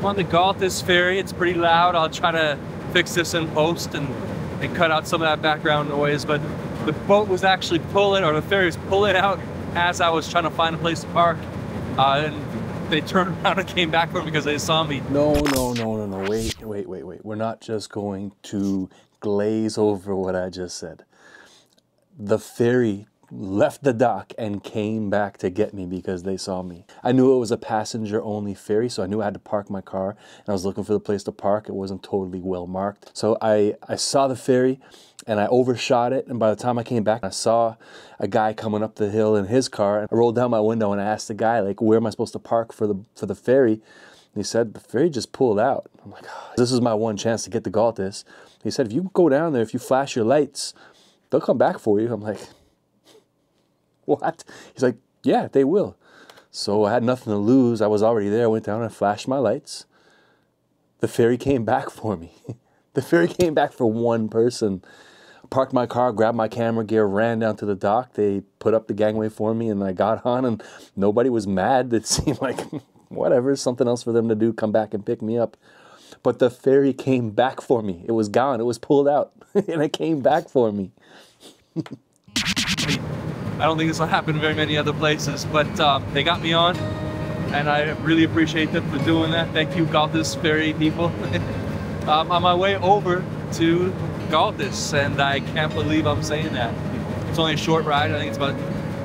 I'm on the Gaultois ferry. It's pretty loud. I'll try to fix this in post and cut out some of that background noise, but the boat was actually pulling, or the ferry was pulling out as I was trying to find a place to park. And they turned around and came back for me because they saw me. No, wait. We're not just going to glaze over what I just said. The ferry left the dock and came back to get me because they saw me. I knew it was a passenger-only ferry, so I knew I had to park my car, and I was looking for the place to park. It wasn't totally well marked. So I saw the ferry, and I overshot it, and by the time I came back, I saw a guy coming up the hill in his car. I rolled down my window, and I asked the guy, like, where am I supposed to park for the ferry? And he said, the ferry just pulled out. I'm like, oh, this is my one chance to get to Gaultois. He said, if you go down there, if you flash your lights, they'll come back for you. I'm like, what? He's like, yeah, they will. So I had nothing to lose. I was already there. I went down and flashed my lights. The ferry came back for me. The ferry came back for one person. Parked my car, grabbed my camera gear, ran down to the dock. They put up the gangway for me, and I got on, and nobody was mad. It seemed like, whatever, something else for them to do, come back and pick me up. But the ferry came back for me. It was gone. It was pulled out, and it came back for me. I don't think this will happen in very many other places, but they got me on, and I really appreciate them for doing that. Thank you, Gaultois ferry people. On my way over to Gaultois, and I can't believe I'm saying that. It's only a short ride. I think it's about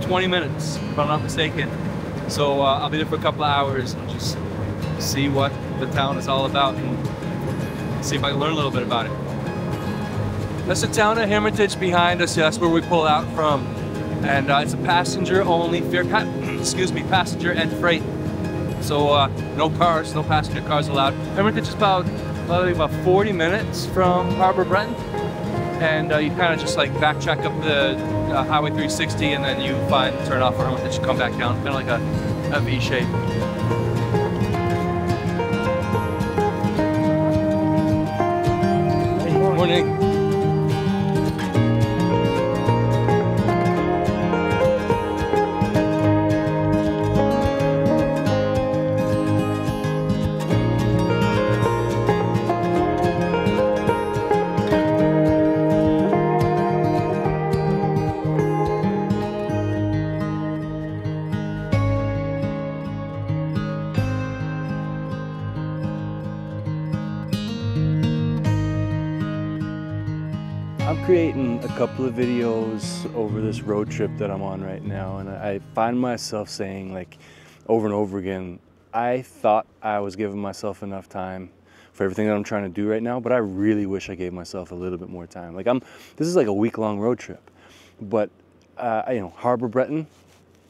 20 minutes, if I'm not mistaken. So I'll be there for a couple of hours and just see what the town is all about and see if I can learn a little bit about it. That's the town of Hermitage behind us. Yeah, that's where we pull out from. And it's a passenger-only ferry, passenger and freight. So no cars, no passenger cars allowed. Hermitage is about 40 minutes from Harbor Breton, and you kind of just like backtrack up the Highway 360, and then you turn off for Hermitage, come back down, kind of like a V shape. Hey, morning. I'm creating a couple of videos over this road trip that I'm on right now, and I find myself saying, like, over and over again, I thought I was giving myself enough time for everything that I'm trying to do right now, but I really wish I gave myself a little bit more time. Like, this is like a week-long road trip, but you know, Harbor Breton,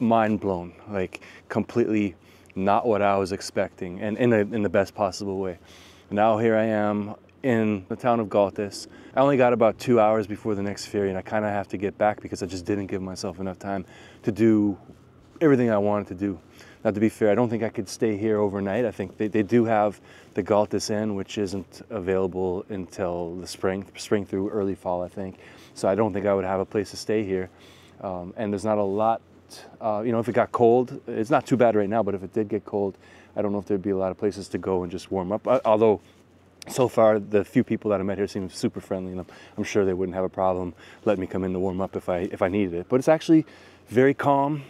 mind blown, like completely not what I was expecting, and in the best possible way. Now here I am in the town of Gaultois. I only got about 2 hours before the next ferry, and I kind of have to get back because I just didn't give myself enough time to do everything I wanted to do. Now, to be fair, I don't think I could stay here overnight. I think they do have the Gaultois Inn, which isn't available until the spring through early fall, I think. So I don't think I would have a place to stay here. And there's not a lot, you know, if it got cold, it's not too bad right now, but if it did get cold, I don't know if there'd be a lot of places to go and just warm up. Although, so far, the few people that I met here seem super friendly, and I'm sure they wouldn't have a problem letting me come in to warm up if I needed it. But it's actually very calm.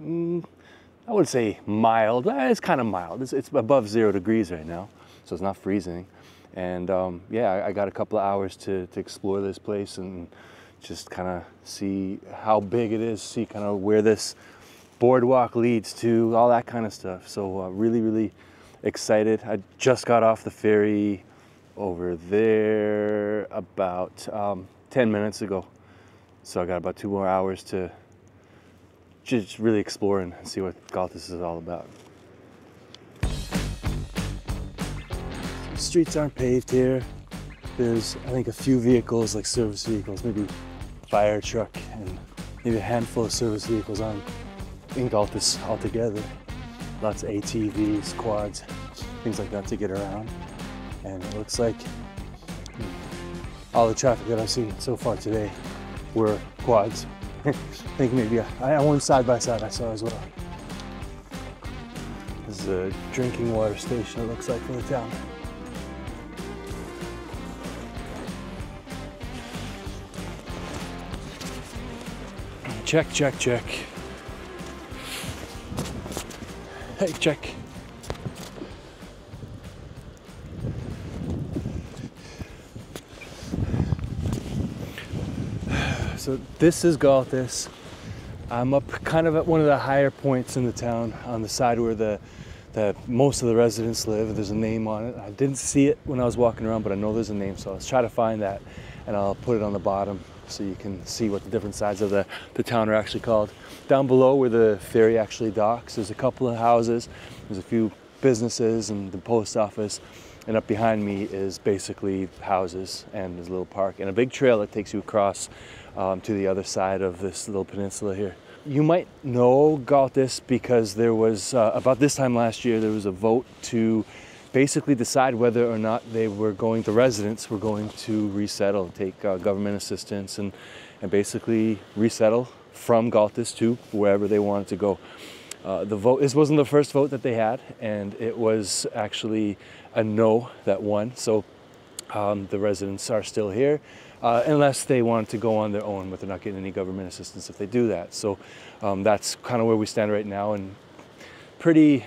I wouldn't say mild. It's kind of mild. It's above 0 degrees right now, so it's not freezing. And yeah, I got a couple of hours to explore this place and just kind of see how big it is, see kind of where this boardwalk leads to, all that kind of stuff. So really, really excited. I just got off the ferry over there about 10 minutes ago. So I got about 2 more hours to just really explore and see what Gaultois is all about. Streets aren't paved here. There's, I think, a few vehicles, like service vehicles, maybe a fire truck and maybe a handful of service vehicles in Gaultois altogether. Lots of ATVs, quads, things like that to get around. And it looks like all the traffic that I've seen so far today were quads. I think maybe on one side by side I saw as well. There's is the drinking water station, it looks like, for the town. Check, check, check. Hey, check. So this is Gaultois. I'm up kind of at one of the higher points in the town, on the side where the most of the residents live. There's a name on it. I didn't see it when I was walking around, but I know there's a name, so let's try to find that, and I'll put it on the bottom so you can see what the different sides of the town are actually called. Down below where the ferry actually docks, there's a couple of houses, there's a few businesses and the post office, and up behind me is basically houses, and there's a little park and a big trail that takes you across to the other side of this little peninsula here. You might know Gaultois because there was, about this time last year, there was a vote to basically decide whether or not they were going, the residents were going to resettle, take government assistance and basically resettle from Gaultois to wherever they wanted to go. The vote, this wasn't the first vote that they had, and it was actually a no that won. So the residents are still here. Unless they want to go on their own, but they're not getting any government assistance if they do that. So that's kind of where we stand right now, and pretty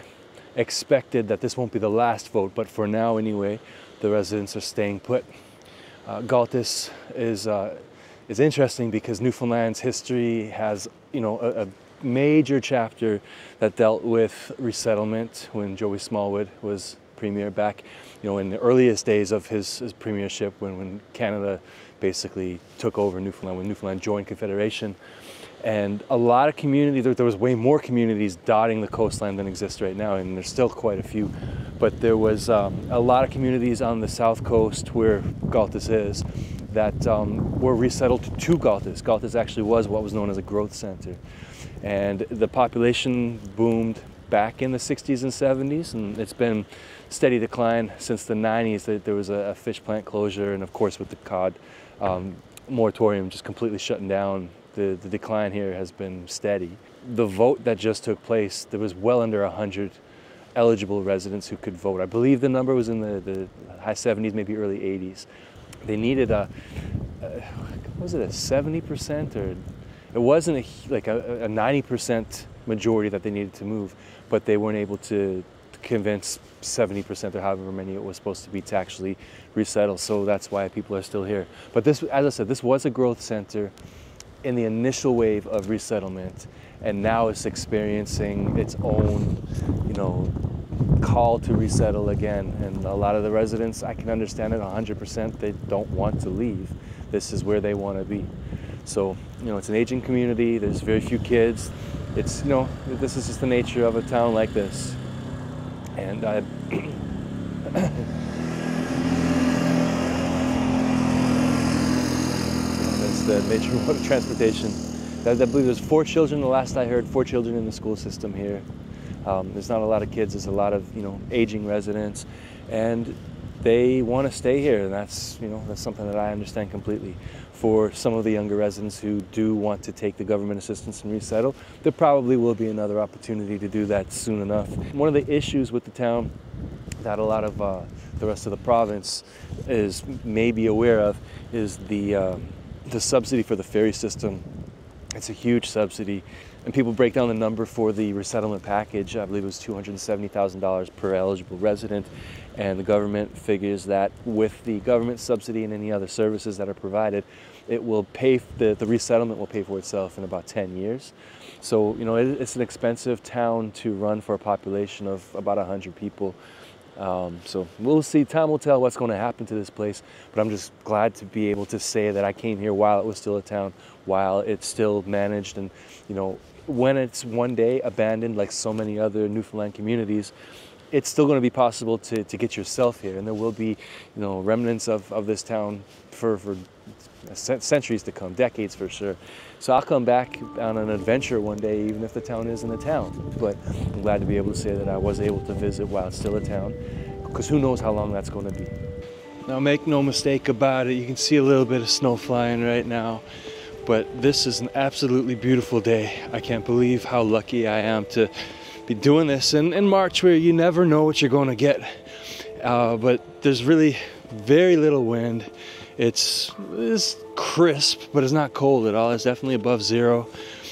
expected that this won't be the last vote, but for now anyway, the residents are staying put. Gaultois is interesting because Newfoundland's history has, you know, a major chapter that dealt with resettlement when Joey Smallwood was premier back, you know, in the earliest days of his premiership, when Canada basically took over Newfoundland, when Newfoundland joined Confederation. And a lot of community, there was way more communities dotting the coastline than exist right now, and there's still quite a few. But there was a lot of communities on the south coast where Gaultois is that were resettled to Gaultois. Gaultois actually was what was known as a growth center. And the population boomed back in the 60s and 70s, and it's been steady decline since the 90s. There was a fish plant closure, and of course with the cod moratorium just completely shutting down, the decline here has been steady. The vote that just took place, there was well under 100 eligible residents who could vote. I believe the number was in the high 70s, maybe early 80s. They needed a 70%, or it wasn't like a 90% majority that they needed to move, but they weren't able to convince 70% or however many it was supposed to be to actually resettle. So that's why people are still here. But this, as I said, this was a growth center in the initial wave of resettlement, and now it's experiencing its own, you know, call to resettle again. And a lot of the residents, I can understand it 100%, they don't want to leave. This is where they want to be. So, you know, it's an aging community, there's very few kids. It's, you know, this is just the nature of a town like this. And I... That's the major mode of transportation. I believe there's 4 children, the last I heard, 4 children in the school system here. There's not a lot of kids, there's a lot of, you know, aging residents. And they want to stay here, and that's, you know, that's something that I understand completely. For some of the younger residents who do want to take the government assistance and resettle, there probably will be another opportunity to do that soon enough. One of the issues with the town that a lot of the rest of the province is maybe aware of is the subsidy for the ferry system. It's a huge subsidy, and people break down the number for the resettlement package. I believe it was $270,000 per eligible resident, and the government figures that with the government subsidy and any other services that are provided, it will pay, the resettlement will pay for itself in about 10 years. So, you know, it's an expensive town to run for a population of about 100 people. So we'll see, time will tell what's going to happen to this place, but I'm just glad to be able to say that I came here while it was still a town, while it's still managed, and, you know, when it's one day abandoned like so many other Newfoundland communities, it's still going to be possible to get yourself here, and there will be, you know, remnants of this town for centuries to come, decades for sure. So I'll come back on an adventure one day, even if the town isn't a town. But I'm glad to be able to say that I was able to visit while it's still a town, because who knows how long that's going to be. Now make no mistake about it, you can see a little bit of snow flying right now, but this is an absolutely beautiful day. I can't believe how lucky I am to be doing this in March, where you never know what you're going to get. But there's really very little wind. It's crisp, but it's not cold at all. It's definitely above zero.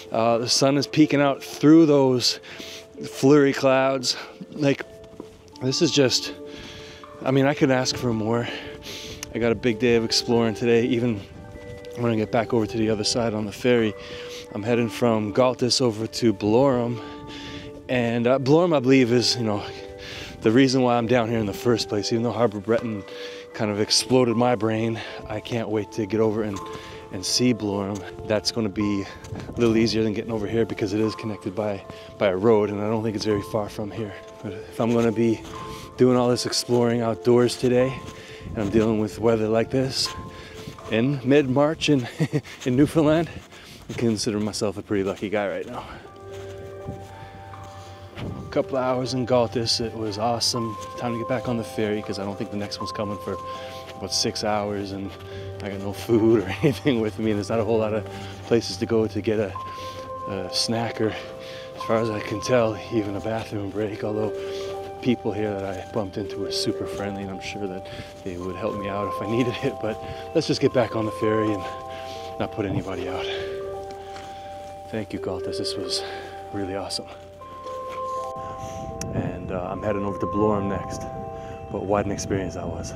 The sun is peeking out through those flurry clouds. Like, this is just, I mean, I couldn't ask for more. I got a big day of exploring today. Even when I get back over to the other side on the ferry, I'm heading from Gaultois over to Blorum, and Blorum, I believe, is, you know, the reason why I'm down here in the first place. Even though Harbor Breton kind of exploded my brain, I can't wait to get over and see Blorum. That's going to be a little easier than getting over here because it is connected by a road, and I don't think it's very far from here. But if I'm going to be doing all this exploring outdoors today, and I'm dealing with weather like this in mid-March in Newfoundland, I consider myself a pretty lucky guy right now. A couple of hours in Gaultois, it was awesome. Time to get back on the ferry because I don't think the next one's coming for about 6 hours, and I got no food or anything with me, and there's not a whole lot of places to go to get a snack, or as far as I can tell, even a bathroom break, although people here that I bumped into were super friendly, and I'm sure that they would help me out if I needed it. But let's just get back on the ferry and not put anybody out. Thank you, Gaultois. This was really awesome. And I'm heading over to Blorum next. What an experience that was.